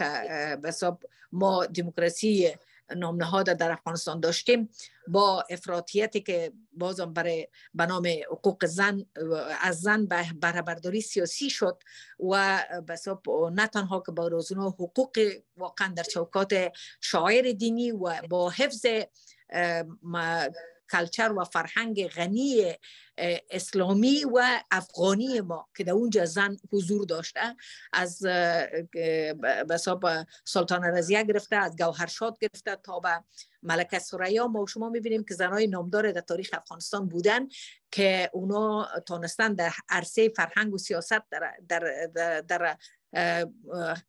به حساب ما دموکراسی نامنهاد در افغانستان داشتیم با افراطیتی که بازم برای به نام حقوق زن از زن به برداری سیاسی شد و نه تنها که با روزنه حقوق واقعا در چوکات شاعر دینی و با حفظ کلچر و فرهنگ غنی اسلامی و افغانی ما که در اونجا زن حضور داشته، از سلطان رضیه گرفته، از گوهرشاد گرفته تا به ملکه ثریا، ما شما میبینیم که زنای نامدار در تاریخ افغانستان بودن که اونا تانستن در عرصه فرهنگ و سیاست در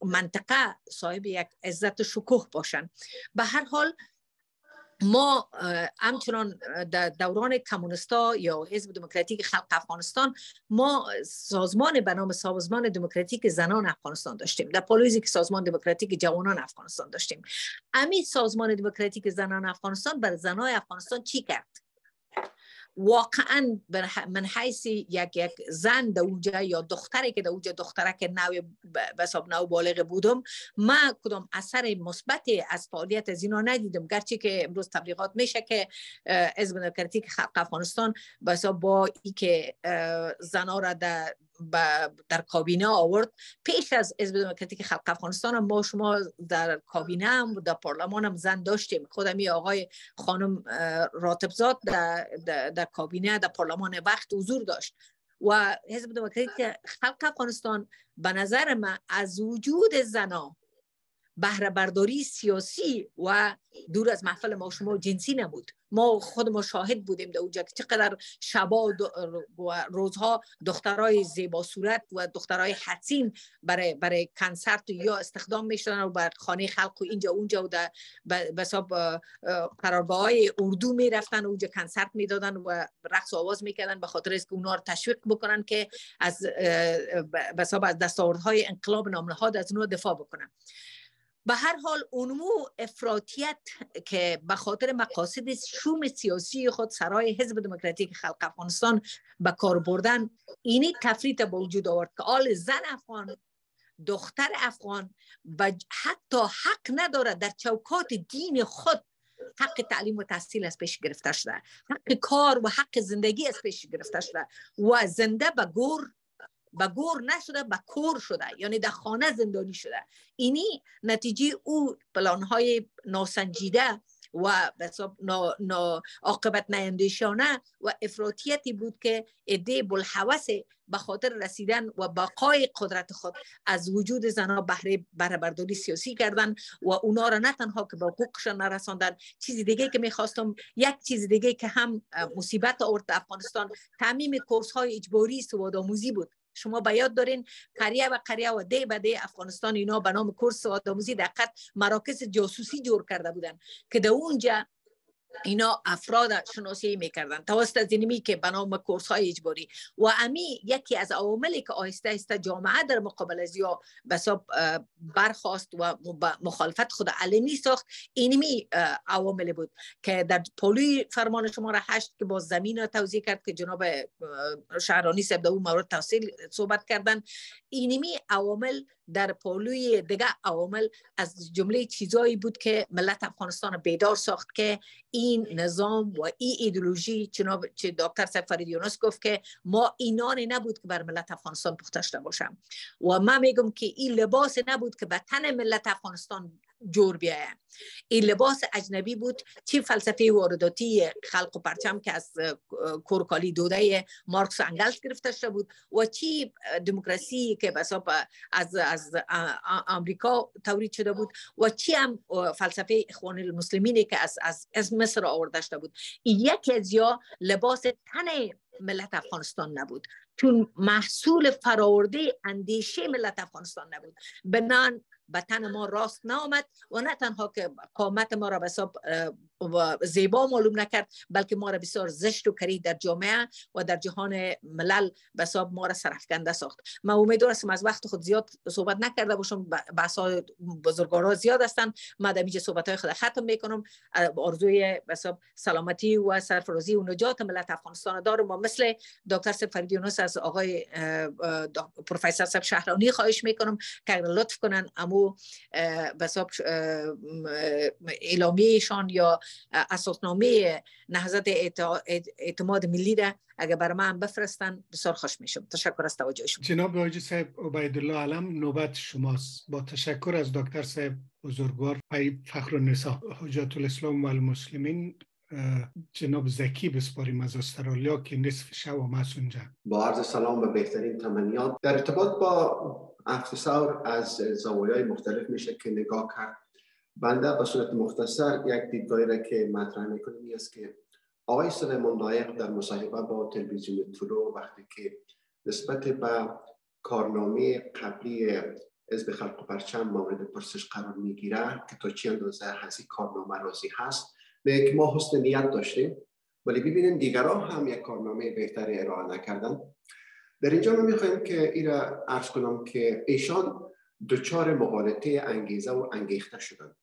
منطقه صاحب یک عزت شکوه باشن. به هر حال ما همچنان در دوران کمونیستا یا حزب دموکراتیک خلق افغانستان ما سازمان به نام سازمان دموکراتیک زنان افغانستان داشتیم، در پالویزی که سازمان دموکراتیک جوانان افغانستان داشتیم. همین سازمان دموکراتیک زنان افغانستان بر زنای افغانستان چی کرد؟ واقعا من حیث یک زن در اونجا یا دختری که در اونجا دختره که نو بساب نو بالغ بودم، من کدام اثر مثبت از فعالیت از اینا ندیدم، گرچه که امروز تبلیغات میشه که حزب دموکراتیک خلق افغانستان بساب با ای که زنها را در کابینه آورد. پیش از حزب دموکراتیک خلق افغانستان ما شما در کابینه هم در پارلمان هم زن داشتیم، خودمی آقای خانم راتبزاد در کابینه در پارلمان وقت حضور داشت و حزب دموکراتیک خلق افغانستان به نظر من از وجود زنا بهره برداری سیاسی و دور از محفل ما شما جنسی نبود. ما خود ما شاهد بودیم در اونجا که چقدر شبا و روزها دخترای زیبا صورت و دخترای حسین برای کنسرت یا استخدام میشدن و بر خانه خلق و اینجا اونجا و در بساب قرارگاه‌های اردو میرفتن و اونجا کنسرت میدادن و رقص و آواز میکردن به خاطر اینکه اونها رو تشویق بکنن که از بساب از دستاوردهای انقلاب نامنهاد از اونها دفاع بکنن. به هر حال اونمو افراطیت که به خاطر مقاصد شوم سیاسی خود سرای حزب دموکراتیک خلق افغانستان به کار بردن، اینی تفریط به وجود آورد که آل زن افغان، دختر افغان حتی حق ندارد در چوکات دین خود حق تعلیم و تحصیل از پیش گرفته شده، حق کار و حق زندگی از پیش گرفته شده و زنده به گور نشده به کور شده، یعنی در خانه زندانی شده. اینی نتیجه او پلانهای ناسنجیده و عاقبت نااندیشانه و افراطیتی بود که عده بلحوث به خاطر رسیدن و بقای قدرت خود از وجود زنها بهره برداری سیاسی کردن و اونا را نه تنها که به حقوقشان نرساندن. چیزی دیگه که میخواستم، یک چیز دیگه که هم مصیبت آورد افغانستان، تعمیم کورس های اجباری سواد آموزی بود. شما به یاد دارین قریه و قریه و ده به ده افغانستان اینا به نام کورس سواد آموزی دقیقاً مراکز جاسوسی جور کرده بودن که در اونجا اینا افراد شناسایی میکردن توسط زنیمی که به نام کورس های اجباری و امی یکی از عواملی که آهسته آهسته جامعه در مقابل از یا بساب برخواست و مخالفت خود علنی ساخت، اینمی عوامل بود که در پولوی فرمان شماره 8 که باز زمین توزیع کرد که جناب شهرانی صاحب در اون مورد تفصیل صحبت کردن، اینمی عوامل در پولوی دیگه عوامل از جمله چیزایی بود که ملت افغانستان بیدار ساخت که این نظام و این ایدئولوژی چه دکتر صاحب فرید یونس گفت که ما اینانی نبود که بر ملت افغانستان پخته شده باشم و من میگم که این لباس نبود که به تن ملت افغانستان جور بیاید. این لباس اجنبی بود، چه فلسفه وارداتی خلق و پرچم که از کورکالی دوده مارکس و انگلس گرفته شده بود و چه دموکراسی که بساب از آمریکا تولید شده بود و چه هم فلسفه اخوان المسلمینی که از مصر آورده شده بود. یکی از یا لباس تن ملت افغانستان نبود، چون محصول فراورده اندیشه ملت افغانستان نبود، بنان به تن ما راست نامد و نه تنها که قامت ما را بساب زیبا معلوم نکرد، بلکه ما را بسیار زشت و کری در جامعه و در جهان ملل بساب ما را سرفکنده ساخت. من امیدوارم از وقت خود زیاد صحبت نکرده باشم، بحث‌های بزرگوارا زیاد هستند، من در اینجا صحبت‌های خود ختم میکنم. آرزوی بساب سلامتی و سرفرازی و نجات ملت افغانستان دارم و مثل دکتر صاحب فرید یونس از آقای پروفسور صاحب شهرانی خواهش میکنم که لطف کنن بساب اعلامیهشان یا اساسنامه نهضت اعتماد ملی را اگر بر من بفرستن بسیار خوش میشم. تشکر از توجه شما. جناب حاجی صاحب عبیدالله علم، نوبت شماست. با تشکر از دکتر صاحب بزرگوار پای فخرالنساء حجت الاسلام و المسلمین جناب زکی بسپاریم از استرالیا که نصف شب آماس اونجا. با عرض سلام و بهترین تمنیات. در ارتباط با افسار از زوایای مختلف میشه که نگاه کرد. بنده به صورت مختصر یک دیدگاهی را که مطرح میکنم این است که آقای سلیمان لایق در مصاحبه با تلویزیون تلو وقتی که نسبت به کارنامه قبلی حزب خلق و پرچم مورد پرسش قرار میگیره که تا چه اندازه از این کارنامه راضی هست، میگه ما حسن نیت داشتیم ولی ببینیم دیگران هم یک کارنامه بهتری ارائه نکردن. در اینجا ما میخوایم که ایرا عرض کنم که ایشان دچار مغالطه انگیزه و انگیخته شدند.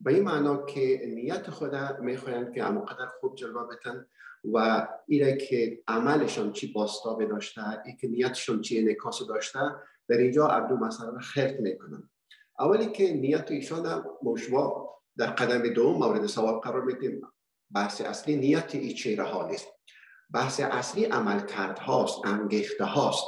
به این معنا که نیت خود میخواین که اماقدر خوب جلوه بتن و ایره که عملشان چی باستابه داشته، ای که نیتشان چی انعکاس داشته، در اینجا عبدو مثلا خرد میکنن. اولی که نیت ایشان مشوا در قدم دوم مورد ثواب قرار میدیم. بحث اصلی نیت ای چهره ها نیست، بحث اصلی عملکرد هاست، انگیخته هاست.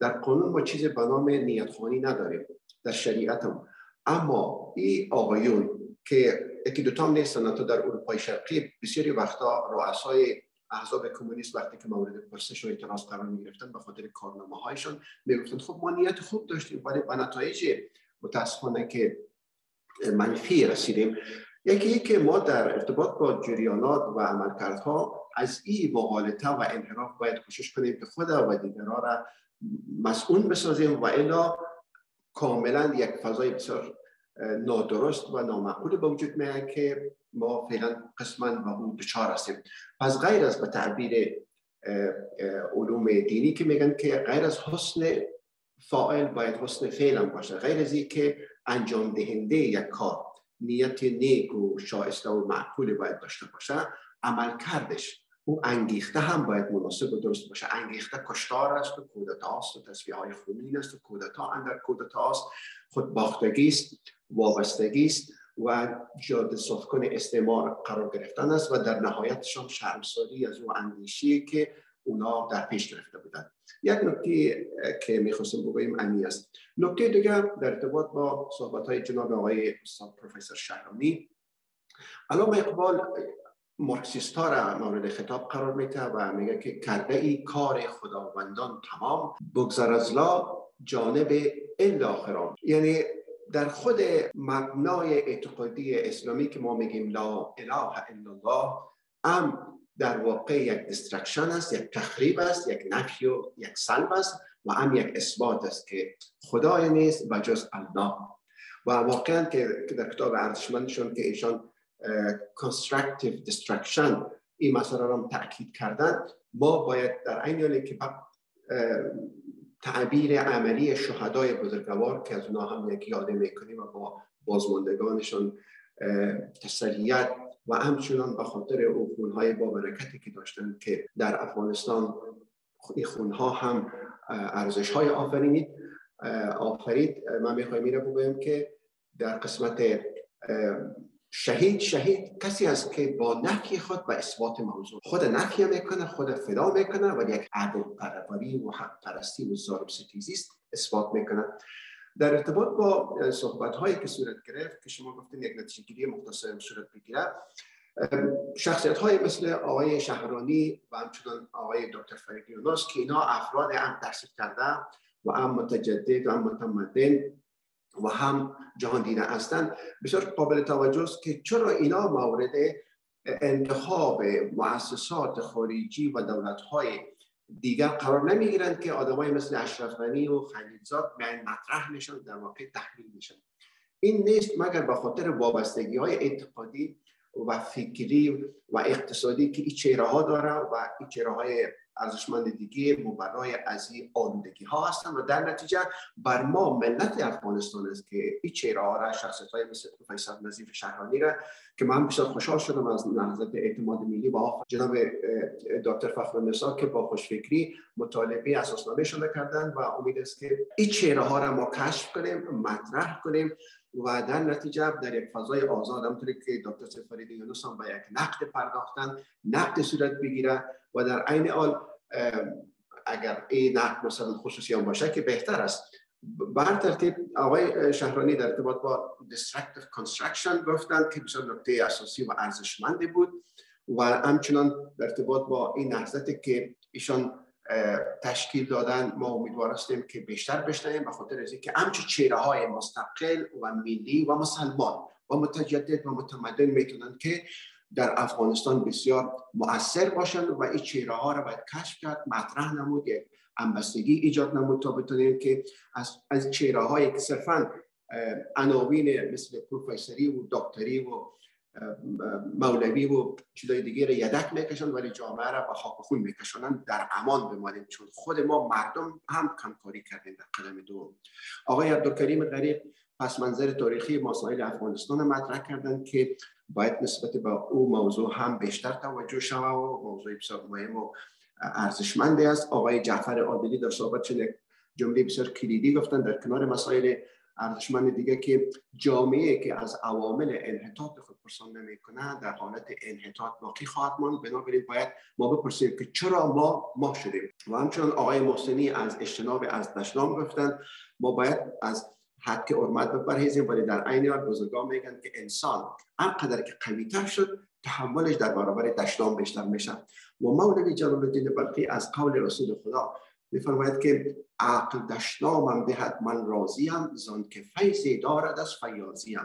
در قانون ما چیز به نام نیت خوانی نداریم، در شریعت هم. اما این آقایون که یکی دوتا هم نیستن، تا در اروپای شرقی بسیاری وقتا رؤسای احزاب کمونیست وقتی که مورد پرسش و اعتراض قرار می‌گرفتن به خاطر کارنامه هایشان میگفتن خب ما نیت خوب داشتیم ولی به نتایج متاسفانه که منفی رسیدیم. یکی که ما در ارتباط با جریانات و عملکردها از این مغالطه و انحراف باید کوشش کنیم که خود و دیگران را مسئول بسازیم و الا کاملا یک فضای بسیار نادرست و نامعقول به وجود میاد که ما فعلا قسماً و اون دچار هستیم. پس غیر از به تعبیر علوم دینی که میگن که غیر از حسن فاعل باید حسن فعل هم باشه، غیر از این که انجام دهنده یک کار نیت نیک و شایسته و معقول باید داشته باشه، عمل کردش اون انگیخته هم باید مناسب و درست باشه. انگیخته کشتار است و کودتا است و تصفیه های خونین است و کودتا اندر کودتا است، خودباختگی است، وابستگی است و جاده صافکن استعمار قرار گرفتن است و در نهایتشان شرمساری از اون اندیشی که اونا در پیش گرفته بودند. یک نکته که میخواستم بگویم امی است. نکته دیگر در ارتباط با صحبت های جناب آقای استاد پروفسور شهرانی، علامه اقبال مارکسیستا را مورد خطاب قرار میده و میگه که کرده ای کار خداوندان تمام، بگذر از لا جانب الا آخران. یعنی در خود مبنای اعتقادی اسلامی که ما میگیم لا اله الا الله، هم در واقع یک دسترکشن است، یک تخریب است، یک نفی و یک سلب است و هم یک اثبات است که خدای نیست و جز الله. و واقعا که در کتاب ارزشمندشون که ایشان constructive destruction این مسئله را هم تأکید کردن، ما باید در عین حالی که تعبیر عملی شهدای بزرگوار که از اونا هم یک یاده میکنیم و با بازماندگانشان تسلیت و همچنان به خاطر او خونهای بابرکتی که داشتن که در افغانستان این خونها هم ارزش‌های آفرید. من میخوایم این را بگویم که در قسمت شهید کسی است که با نفی خود به اثبات موضوع خود نفی میکنه، خود فدا میکنه و یک عدل پروری و حق پرستی و ظالم ستیزی است اثبات میکنه. در ارتباط با صحبت هایی که صورت گرفت که شما گفتین یک نتیجه گیری مختصر صورت بگیره، شخصیت های مثل آقای شهرانی و همچنان آقای دکتر فرید یونس که اینا افراد هم تحصیل کرده و هم متجدد و هم متمدن و هم جهان دیده هستند، بسیار قابل توجه است که چرا اینا مورد انتخاب مؤسسات خارجی و دولت‌های دیگر قرار نمی‌گیرند که آدمای مثل اشرف غنی و خلیلزاد به مطرح میشن، در واقع تحلیل میشن. این نیست مگر به خاطر وابستگی‌های اعتقادی و فکری و اقتصادی که این چهره‌ها داره و این چهره‌های ارزشمند دیگه مبرای از این آلودگی ها هستند و در نتیجه بر ما ملت افغانستان است که این چهره ها را، شخصیت های مثل پروفسور نظیف شهرانی را که من بسیار خوشحال شدم از نهضت اعتماد ملی با جناب دکتر فخرالنساء که با خوشفکری مطالبه اساسنامه شده کردند و امید است که این چهره ها را ما کشف کنیم، مطرح کنیم و در نتیجه در یک فضای آزاد همونطوری که دکتر فرید یونس هم به یک نقد پرداختن، نقد صورت بگیره و در عین حال اگر این نقد مثلا خصوصی هم باشه که بهتر است. بر ترتیب آقای شهرانی در ارتباط با destructive construction گفتند که بسیار نکته اساسی و ارزشمندی بود و همچنان در ارتباط با این نهضتی که ایشان تشکیل دادن ما امیدوار هستیم که بیشتر بشنویم، به خاطر از اینکه همچون چهره‌های مستقل و ملی و مسلمان و متجدد و متمدن میتونن که در افغانستان بسیار مؤثر باشند و این چهره‌ها را باید کشف کرد، مطرح نمود، یک همبستگی ایجاد نمود تا بتونیم که از چهره‌هایی که صرفاً عناوین مثل پروفسوری و دکتری و مولوی و چیزای دیگه را یدک میکشن ولی جامعه را به خاک خون میکشنن، در امان بمانیم چون خود ما مردم هم کمکاری کردیم. در قدم دوم آقای عبدالکریم غریب پس منظر تاریخی مسائل افغانستان مطرح کردند که باید نسبت به او موضوع هم بیشتر توجه شود و موضوع بسیار مهم و ارزشمندی است. آقای جعفر عادلی در صحبت چند جمله بسیار کلیدی گفتند در کنار مسائل ارزشمند دیگه که جامعه که از عوامل انحطاط خود پرسان نمیکنه در حالت انحطاط باقی خواهد ماند. بنابراین باید ما بپرسیم که چرا ما شدیم. و همچنان آقای محسنی از اجتناب از دشنام گفتند ما باید از حق حرمت بپرهیزیم، ولی در عین حال بزرگان میگن که انسان انقدر که قوی‌تر شد تحملش در برابر دشنام بیشتر میشه. و مولوی جلال‌الدین بلخی از قول رسول خدا می‌فرماید که عقل دشنامم دهد من راضیم، زان که فیضی دارد از فیاضیم.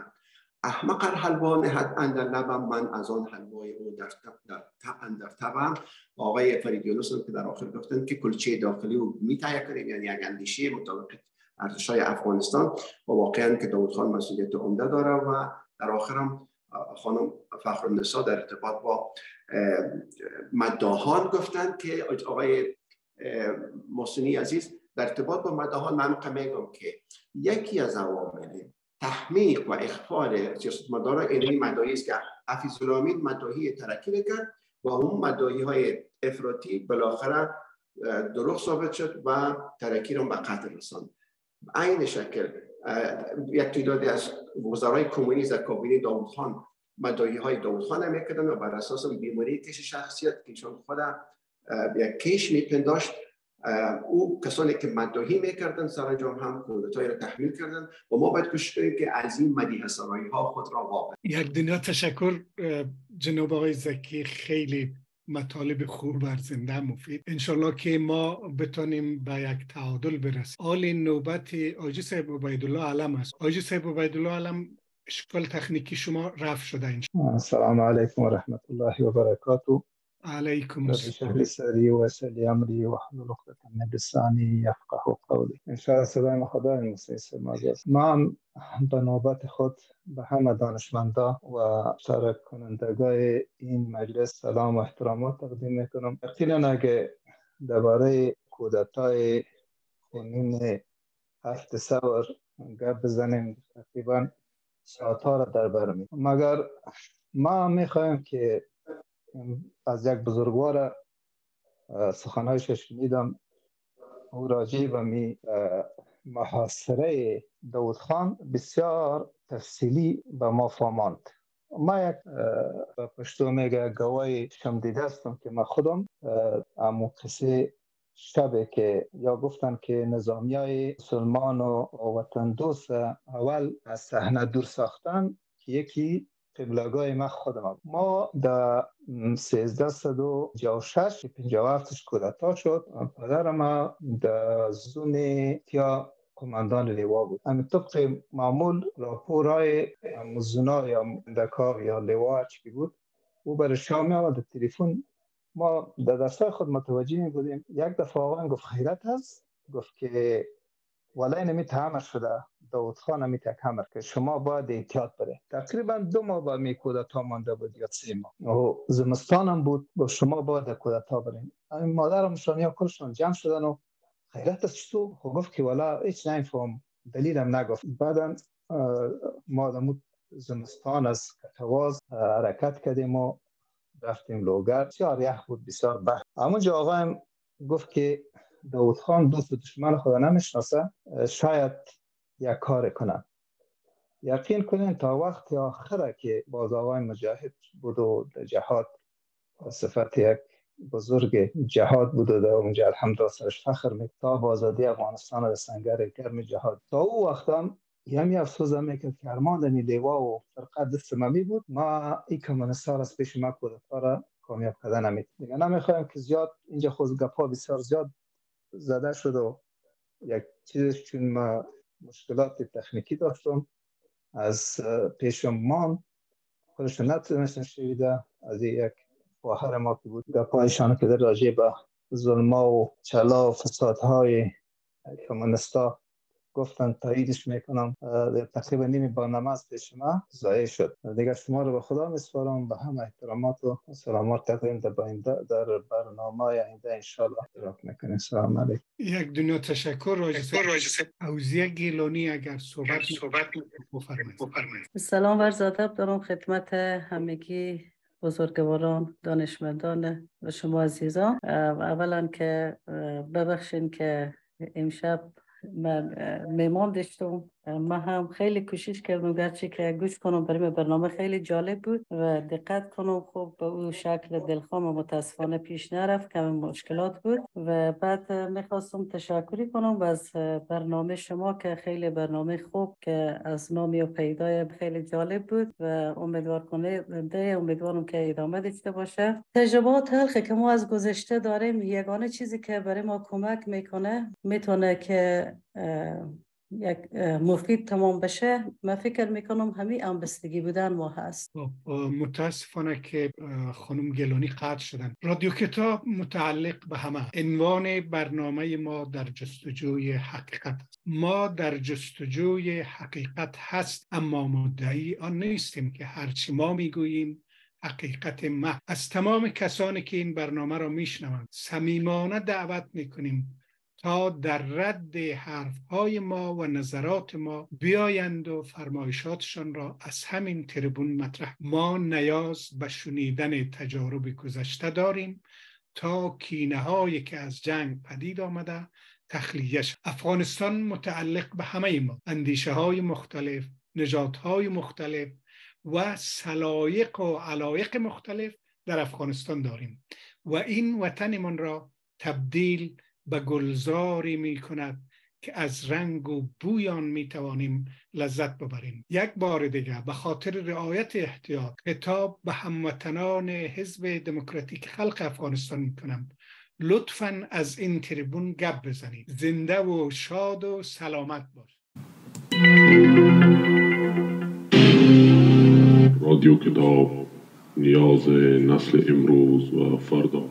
احمق حلوا نهد اندر لبم، من از آن حلوای او در تبم. آقای فریدیونوس که در آخر گفتند که کلچه داخلی رو میتهیه کنیم، یعنی یک اندیشه مطابق ارتشای افغانستان و واقعا که داود خان مسئولیت عمده داره. و در آخرم خانم فخرالنساء در ارتباط با مداحان گفتند که آقای محسنی عزیز در ارتباط با مداحان من میگم که یکی از عوامل تحمیق و اخفال سیاستمداران علمی مداحی است که حفیظالامین مداحی ترکی کرد و اون مداحی های افراطی بالاخره دروغ ثابت شد و ترکی را به قتل رساند. عین شکل یک تعدادی از وزرای کمونیست در کابینه داوود خان مداحی های داوود خان هم میکردن و بر اساس بیماری کش شخصیت که ایشان خود یک کش میپنداشت او کسانی که مداحی میکردن سرانجام هم کودتایی را تحمیل کردن. و ما باید کوشش کنیم که از این مدیحه سرایی ها خود را وابستگی. یک دنیا تشکر جناب آقای زکی، خیلی مطالب خوب و زنده مفید. انشالله که ما بتانیم به یک تعادل برسیم. آل نوبت آجی صاحب عبیدالله علم است. آجی صاحب عبیدالله علم اشکال تکنیکی شما رفع شده انشالله. السلام علیکم و رحمت الله و برکاته. علیکم السلام. سری و سلی امری و حل لقطه من لسانی یفقه قولی. انشالله سلام خدا نصیص مجاز. من به نوبت خود به همه دانشمندا و شرکت کنندگان این مجلس سلام و احترامات تقدیم میکنم. یقینا اگه درباره کودتای خونین 7 سور گپ بزنیم تقریبا ساعت‌ها را در بر می‌گیریم، مگر ما میخوایم که از یک بزرگوار سخنهایش شنیدم او راجع به محاصره داود خان بسیار تفصیلی به ما فهماند. ما یک به پشتو میگه گوای شمدیده هستم که ما خودم امو قصه شبه که یا گفتن که نظامی های مسلمان و وطن دوست اول از صحنه دور ساختن که یکی قبلگاه ما خودم. ما در 1356 57 کودتا شد. پدر ما در زون تیا کماندان لوا بود. اما طبق معمول راپورای مزونا یا دکاغ یا لوا چی بود او برای شامی آمد تلفن. ما در دستای خود متوجه می بودیم. یک دفعه آقا گفت خیرت هست، گفت که ولی نمیت همه شده داود خان همی تک همه که شما باید احتیاط بره. تقریبا 2 ماه با می کودتا مانده بود یا 3 ماه و زمستانم بود و شما باید کودتا برین. این مادرم شانیا کلشان جمع شدن و خیرت از چطور؟ خب گفت که والا هیچ نمیفهم، دلیلم نگفت. بعدا ما در زمستان از کتواز حرکت کردیم و رفتیم لوگر. بسیار یخ بود، بسیار بخت. همونجا آقایم گفت که داود خان دوست و دشمن خدا نمیشناسه، شاید یک کار کنن. یقین کنین تا وقت آخره که باز آقای مجاهد بود و جهاد صفت یک بزرگ جهاد بود و در اونجا الحمدلله سرش فخر میکرد با آزادی افغانستان و سنگر گرم جهاد. تا او وقت هم یمی افسوزه میکرد که ارمان دنی لیوا و فرقه دستممی بود. ما ای کمونستار از پیش ما کودتارا کامیاب کده نمید. دیگه نمیخوایم که زیاد اینجا خود گپا بسیار زیاد زده شد و یک چیزش چون ما مشکلات تکنیکی داشتم از پیشم مان خودش نتونستن شویده. از یک خواهر ما که بود گپایشان که در راجع به ظلم و چلا و فسادهای کمونستا گفتن تاییدش میکنم. تقریبا نیم برنامه از پیش ما ضایع شد. دیگر شما رو به خدا میسپارم، به همه احترامات و سلامات تقدیم در برنامه آینده انشاءالله اشتراک میکنیم. سلام علیکم. یک دنیا تشکر راجع اوزیه گیلانی اگر صحبت بفرمایید. سلام عرض ادب دارم خدمت همگی بزرگواران، دانشمندان و شما عزیزان. اولا که ببخشین که امشب من میمان داشتم، من هم خیلی کوشش کردم گرچه که گوش کنم، برای برنامه خیلی جالب بود و دقت کنم. خب به اون شکل دلخواه متاسفانه پیش نرفت، کم مشکلات بود. و بعد میخواستم تشکری کنم از برنامه شما که خیلی برنامه خوب که از نامی و پیدای خیلی جالب بود و امیدوارم که ادامه داشته باشه. تجربات تلخی که ما از گذشته داریم، یگانه چیزی که برای ما کمک میکنه میتونه که یک مفید تمام بشه، من فکر میکنم همین همبستگی بودن ما هست. متاسفانه که خانم گیلانی قطع شدن. رادیو کتاب متعلق به همه. عنوان برنامه ما در جستجوی حقیقت است. ما در جستجوی حقیقت هست، اما مدعی آن نیستیم که هرچی ما میگوییم حقیقت ما. از تمام کسانی که این برنامه را میشنوند صمیمانه دعوت میکنیم تا در رد حرفهای ما و نظرات ما بیایند و فرمایشاتشان را از همین تریبون مطرح. ما نیاز به شنیدن تجارب گذشته داریم تا کینه‌هایی که از جنگ پدید آمده تخلیه‌اش. افغانستان متعلق به همه ما. اندیشه‌های مختلف، نژادهای مختلف و سلایق و علایق مختلف در افغانستان داریم و این وطنمان را تبدیل به گلزاری می کند که از رنگ و بویان می توانیم لذت ببریم. یک بار دیگر به خاطر رعایت احتیاط خطاب به هموطنان حزب دموکراتیک خلق افغانستان می کنم. لطفاً از این تریبون گپ بزنید. زنده و شاد و سلامت باش. رادیو کتاب، نیاز نسل امروز و فردا.